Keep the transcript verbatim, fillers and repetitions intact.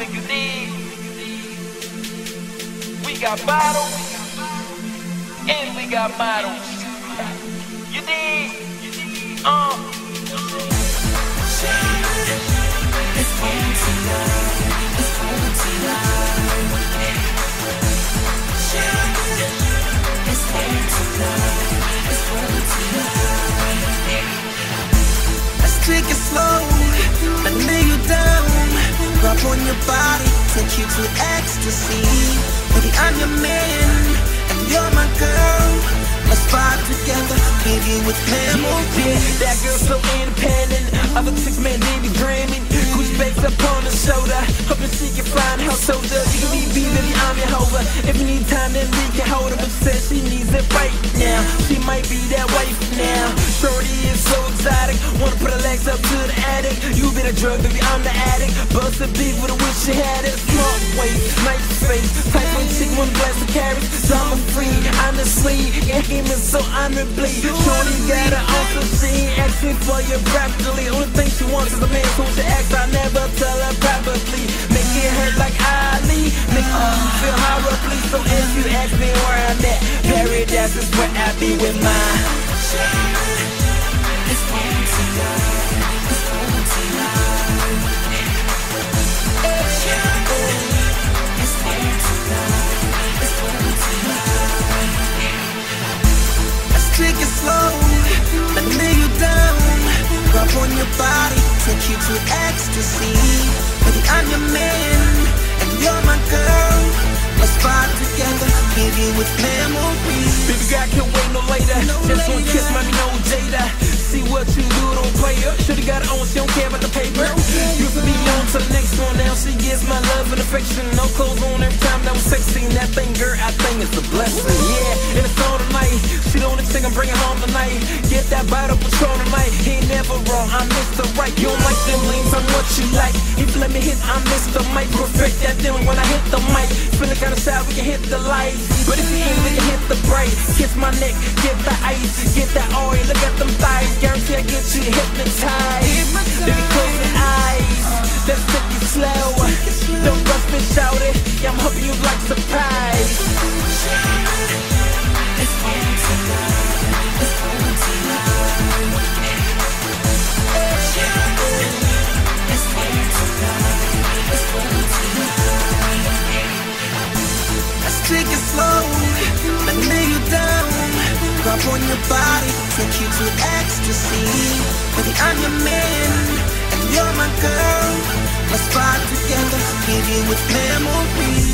everything you need. We got bottles and we got models. You need, uh. It's home to love. It's home to love. It's home to love. It's home to love. Let's take it slow and lay you down. Rub on your body, take you to ecstasy. Baby, I'm your man and you're my girl. Let's vibe together, baby, with memories. That girl's so independent. Other chicks, man, they be dreaming. Goose baked up on the soda, hoping she can find her soldier. She can be busy, I'm your hover. If you need time, then we can hold her. But said she needs it right now. She might be that wife now. Shorty is so exotic, wanna put her legs up to the attic. You been a drug, baby, I'm the addict. Bust a beef with a wish she had it. Smart waist, nice face, type one chick, one glass of carrots. So I'm a free, honestly, your game is so honorably. Shorty got her also, she ain't asking for your broccoli. Only thing she wants is a man who she acts. I never tell her privately. Make it hurt like Ali, make her feel horribly. So if you ask me where I'm at, paradise is where I be with my child. It's home to love. It's home to love. It's home to love. It's home to love. Let's take it slow and lay you down. Rub on your body, take you to ecstasy. Baby, I'm your man, and you're my girl. Let's vibe together, baby, with memories. Baby, I can't wait no later. No just later. One kiss, mommy, no Jada. See what you do, don't play her. Should've got it on, she don't care about the paper. Used to be on to the next one, now she gives my love and affection. No clothes on every time that was sexy. That thing, girl, I think it's a blessing. Yeah, and it's on tonight. She the only chick I'm bringing home tonight. Get that bottle patrol tonight. He ain't never wrong, I'm Mister Right. You don't like them lanes, I'm what you like. If you let me hit, I'm Mister Mike. Perfect that feeling when I hit the mic. Feeling kind of sad, we can hit the lights. But if you ain't, we can hit the bright. Kiss my neck, get the ice. Get that oil, look at them thighs. Guarantee I get you hypnotized. Baby, close your eyes. Let's take it slow. Don't rush me, shout it. Yeah, I'm hoping you like surprise. It's home to love. It's home to love. It's home to love. It's home to love. Let's take it slow and lay you down. Rub on your body, take you to ecstasy. Baby, I'm your man and you're my girl. Let's vibe together, give you with memories.